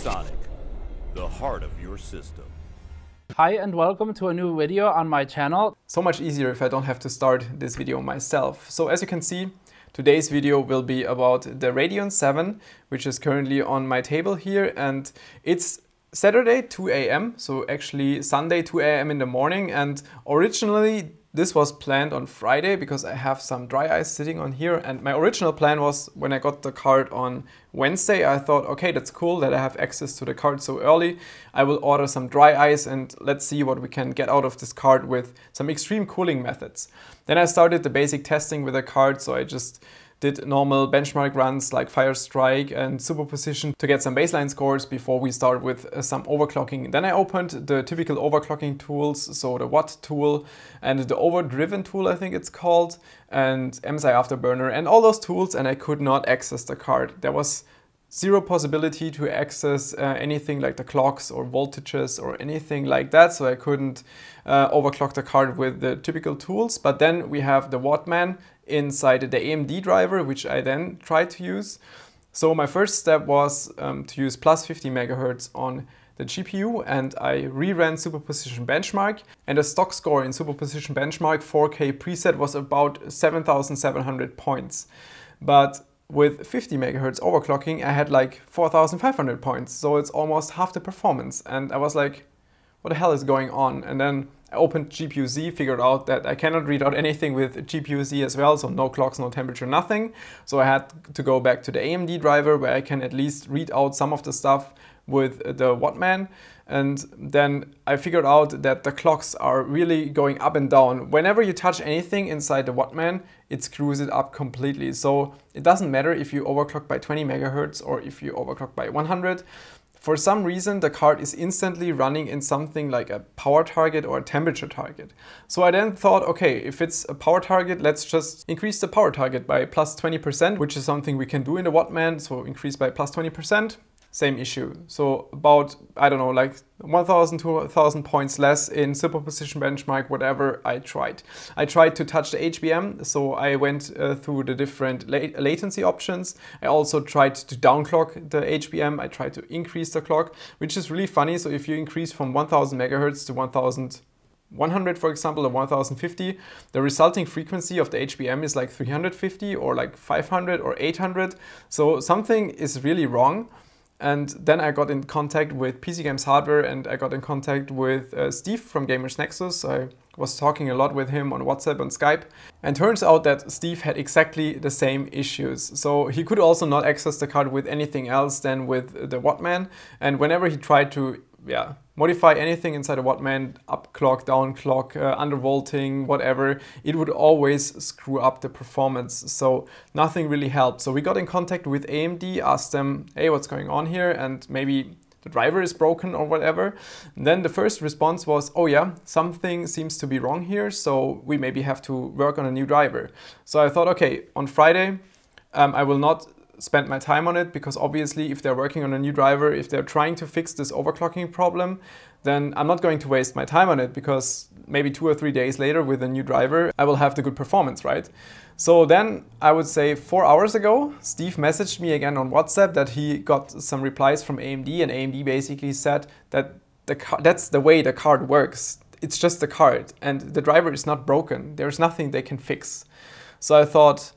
Sonic, the heart of your system. Hi and welcome to a new video on my channel. So much easier if I don't have to start this video myself. So as you can see, today's video will be about the Radeon 7, which is currently on my table here, and it's Saturday 2 AM, so actually Sunday 2 AM in the morning, and originally this was planned on Friday because I have some dry ice sitting on here, and my original plan was when I got the card on Wednesday, I thought, okay, that's cool that I have access to the card so early. I will order some dry ice and let's see what we can get out of this card with some extreme cooling methods. Then I started the basic testing with the card, so I just did normal benchmark runs like Fire Strike and Superposition to get some baseline scores before we start with some overclocking. Then I opened the typical overclocking tools, so the Watt tool and the Overdriven tool, I think it's called, and MSI Afterburner and all those tools, and I could not access the card. There was zero possibility to access anything like the clocks or voltages or anything like that, so I couldn't overclock the card with the typical tools. But then we have the Wattman inside the AMD driver, which I then tried to use. So my first step was to use plus 50 megahertz on the GPU, and I reran Superposition benchmark, and the stock score in Superposition benchmark 4K preset was about 7,700 points. But with 50 megahertz overclocking, I had like 4,500 points, so it's almost half the performance. And I was like, what the hell is going on? And then I opened GPU-Z, figured out that I cannot read out anything with GPU-Z as well, so no clocks, no temperature, nothing. So I had to go back to the AMD driver where I can at least read out some of the stuff with the Wattman. And then I figured out that the clocks are really going up and down. Whenever you touch anything inside the Wattman, it screws it up completely. So it doesn't matter if you overclock by 20 megahertz or if you overclock by 100. For some reason, the card is instantly running in something like a power target or a temperature target. So I then thought, okay, if it's a power target, let's just increase the power target by plus 20%, which is something we can do in the Wattman, so increase by plus 20%. Same issue. So about, I don't know, like 1,000 to 2,000 points less in Superposition benchmark, whatever I tried. I tried to touch the HBM, so I went through the different latency options. I also tried to downclock the HBM. I tried to increase the clock, which is really funny. So if you increase from 1,000 megahertz to 1,100, for example, or 1,050, the resulting frequency of the HBM is like 350 or like 500 or 800. So something is really wrong. And then I got in contact with PC Games Hardware, and I got in contact with Steve from Gamers Nexus. I was talking a lot with him on WhatsApp and Skype. And turns out that Steve had exactly the same issues. So he could also not access the card with anything else than with the Wattman. And whenever he tried to modify anything inside a Wattman, up clock, down clock, undervolting, whatever, it would always screw up the performance. So nothing really helped. So we got in contact with AMD, asked them, hey, what's going on here? And maybe the driver is broken or whatever. And then the first response was, oh yeah, something seems to be wrong here. So we maybe have to work on a new driver. So I thought, okay, on Friday, I will not spend my time on it, because obviously if they're working on a new driver, if they're trying to fix this overclocking problem, then I'm not going to waste my time on it, because maybe 2 or 3 days later with a new driver, I will have the good performance, right? So then I would say 4 hours ago, Steve messaged me again on WhatsApp that he got some replies from AMD, and AMD basically said that that's the way the card works. It's just the card and the driver is not broken. There's nothing they can fix. So I thought,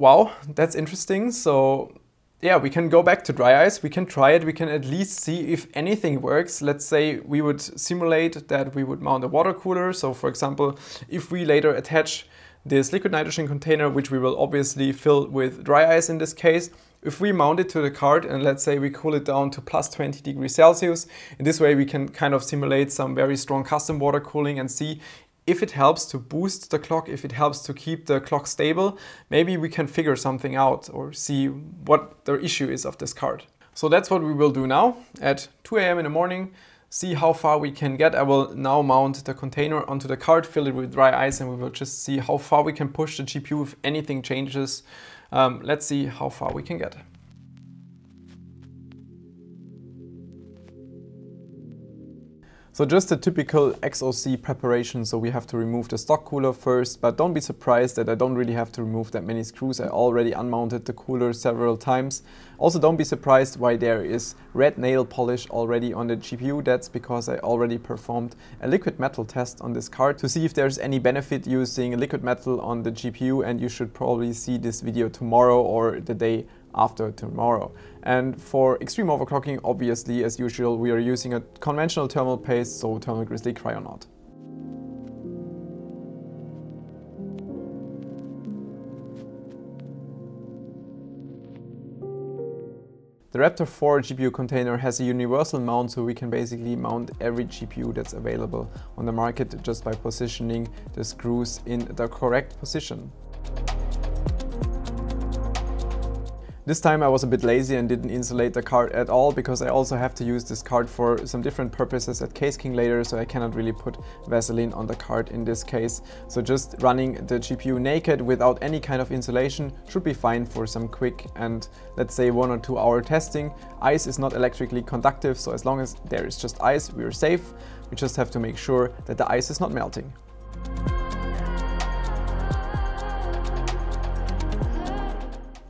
wow, that's interesting. So yeah, we can go back to dry ice, we can try it, we can at least see if anything works. Let's say we would simulate that we would mount a water cooler. So for example, if we later attach this liquid nitrogen container, which we will obviously fill with dry ice in this case, if we mount it to the card and let's say we cool it down to plus 20 degrees Celsius, in this way we can kind of simulate some very strong custom water cooling and see if it helps to boost the clock, if it helps to keep the clock stable, maybe we can figure something out or see what the issue is of this card. So that's what we will do now at 2 a.m. in the morning, see how far we can get. I will now mount the container onto the card, fill it with dry ice, and we will just see how far we can push the GPU if anything changes. Let's see how far we can get. So just a typical XOC preparation, so we have to remove the stock cooler first, but don't be surprised that I don't really have to remove that many screws. I already unmounted the cooler several times. Also don't be surprised why there is red nail polish already on the GPU. That's because I already performed a liquid metal test on this card to see if there's any benefit using liquid metal on the GPU, and you should probably see this video tomorrow or the day after tomorrow. And for extreme overclocking, obviously, as usual, we are using a conventional thermal paste, so Thermal Grizzly Kryonaut. The Raptor 4 GPU container has a universal mount, so we can basically mount every GPU that's available on the market just by positioning the screws in the correct position. This time I was a bit lazy and didn't insulate the card at all, because I also have to use this card for some different purposes at Case King later, so I cannot really put Vaseline on the card in this case. So just running the GPU naked without any kind of insulation should be fine for some quick and, let's say, 1 or 2 hour testing. Ice is not electrically conductive, so as long as there is just ice, we're safe. We just have to make sure that the ice is not melting.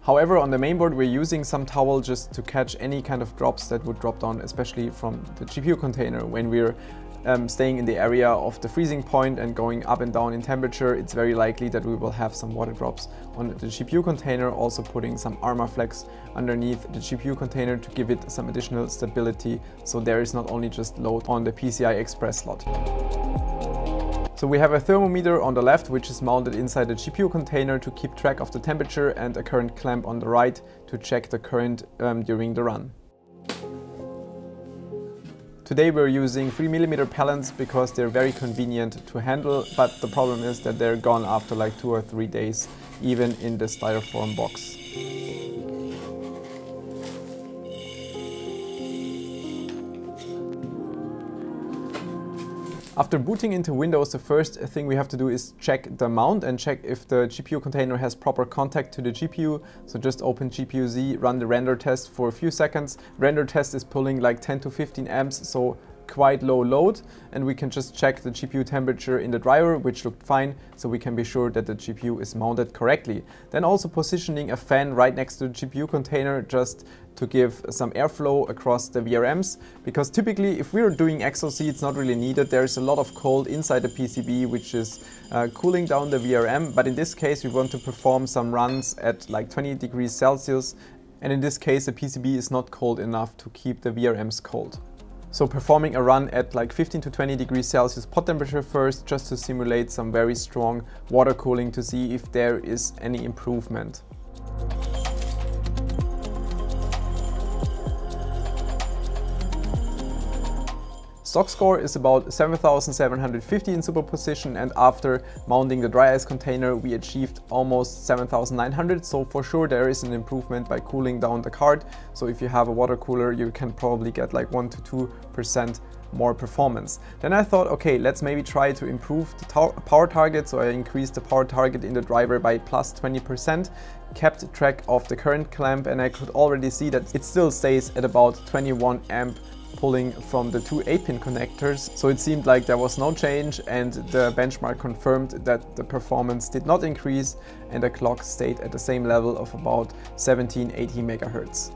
However, on the mainboard we're using some towel just to catch any kind of drops that would drop down, especially from the GPU container. When we're staying in the area of the freezing point and going up and down in temperature, it's very likely that we will have some water drops on the GPU container. Also putting some ArmaFlex underneath the GPU container to give it some additional stability, so there is not only just load on the PCI Express slot. So we have a thermometer on the left, which is mounted inside the GPU container to keep track of the temperature, and a current clamp on the right to check the current during the run. Today we're using 3mm pellets because they're very convenient to handle, but the problem is that they're gone after like 2 or 3 days, even in the styrofoam box. After booting into Windows, the first thing we have to do is check the mount and check if the GPU container has proper contact to the GPU. So just open GPU-Z, run the render test for a few seconds. Render test is pulling like 10 to 15 amps, so quite low load. And we can just check the GPU temperature in the driver, which looked fine, so we can be sure that the GPU is mounted correctly. Then also positioning a fan right next to the GPU container just to give some airflow across the VRMs, because typically if we're doing XOC, it's not really needed. There is a lot of cold inside the PCB, which is cooling down the VRM, but in this case we want to perform some runs at like 20 degrees Celsius, and in this case the PCB is not cold enough to keep the VRMs cold. So performing a run at like 15 to 20 degrees Celsius pot temperature first, just to simulate some very strong water cooling to see if there is any improvement. Stock score is about 7,750 in Superposition, and after mounting the dry ice container we achieved almost 7,900, so for sure there is an improvement by cooling down the card. So if you have a water cooler, you can probably get like 1 to 2% more performance. Then I thought, okay, let's maybe try to improve the power target, so I increased the power target in the driver by +20%, kept track of the current clamp, and I could already see that it still stays at about 21 amp pulling from the two 8-pin connectors, so it seemed like there was no change, and the benchmark confirmed that the performance did not increase and the clock stayed at the same level of about 1780 MHz.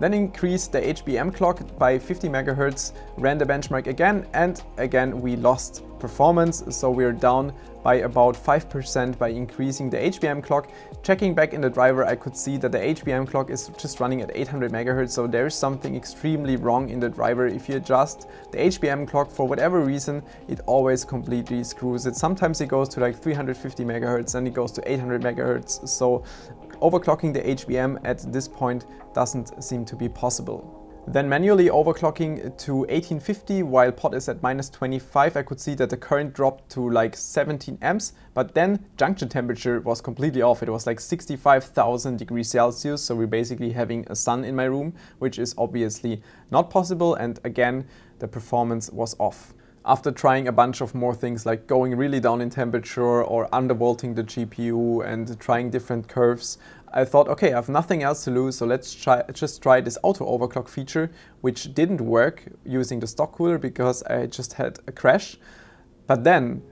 Then increased the HBM clock by 50 MHz, ran the benchmark again, and again we lost performance, so we're down by about 5% by increasing the HBM clock. Checking back in the driver, I could see that the HBM clock is just running at 800 MHz, so there's something extremely wrong in the driver. If you adjust the HBM clock for whatever reason, it always completely screws it. Sometimes it goes to like 350 MHz and it goes to 800 MHz, so overclocking the HBM at this point doesn't seem to be possible. Then manually overclocking to 1850 while pot is at -25, I could see that the current dropped to like 17 amps, but then junction temperature was completely off. It was like 65,000 degrees Celsius, so we're basically having a sun in my room, which is obviously not possible, and again the performance was off. after trying a bunch of more things like going really down in temperature or undervolting the GPU and trying different curves, I thought, okay, I have nothing else to lose, so let's just try this auto overclock feature, which didn't work using the stock cooler because I just had a crash. But then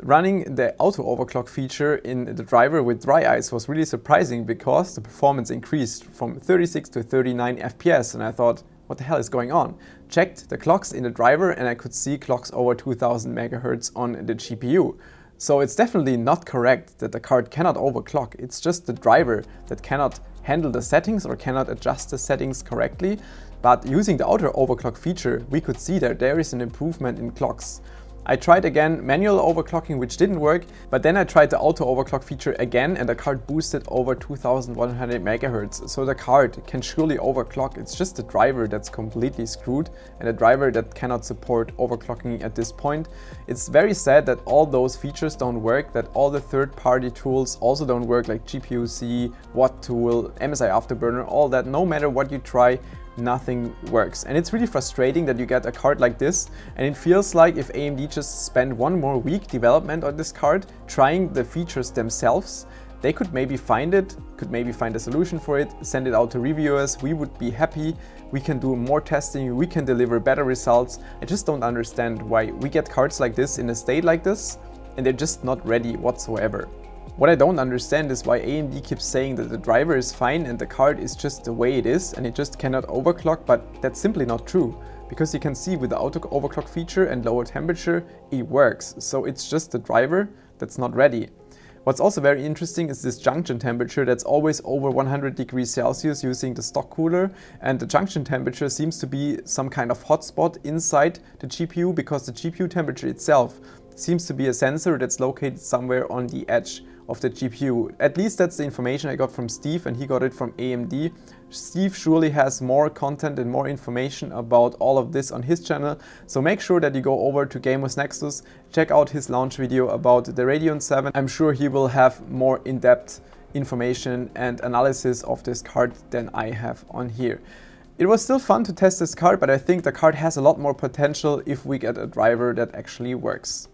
running the auto overclock feature in the driver with dry ice was really surprising because the performance increased from 36 to 39 FPS, and I thought, what the hell is going on? Checked the clocks in the driver and I could see clocks over 2000 MHz on the GPU. So it's definitely not correct that the card cannot overclock, it's just the driver that cannot handle the settings or cannot adjust the settings correctly. But using the auto overclock feature, we could see that there is an improvement in clocks. I tried again manual overclocking, which didn't work, but then I tried the auto overclock feature again and the card boosted over 2100 MHz. So the card can surely overclock, it's just the driver that's completely screwed and a driver that cannot support overclocking at this point. It's very sad that all those features don't work, that all the third-party tools also don't work, like GPU-Z, Watttool, MSI Afterburner, all that. No matter what you try, nothing works, and it's really frustrating that you get a card like this, and it feels like if AMD just spent one more week development on this card, trying the features themselves, they could maybe find it, could maybe find a solution for it, send it out to reviewers, we would be happy, we can do more testing, we can deliver better results. I just don't understand why we get cards like this in a state like this, and they're just not ready whatsoever. What I don't understand is why AMD keeps saying that the driver is fine and the card is just the way it is and it just cannot overclock, but that's simply not true. Because you can see with the auto overclock feature and lower temperature, it works. So it's just the driver that's not ready. What's also very interesting is this junction temperature that's always over 100 degrees Celsius using the stock cooler, and the junction temperature seems to be some kind of hotspot inside the GPU because the GPU temperature itself seems to be a sensor that's located somewhere on the edge of the GPU. At least that's the information I got from Steve, and he got it from AMD. Steve surely has more content and more information about all of this on his channel, so make sure that you go over to Gamers Nexus, check out his launch video about the Radeon 7. I'm sure he will have more in-depth information and analysis of this card than I have on here. It was still fun to test this card, but I think the card has a lot more potential if we get a driver that actually works.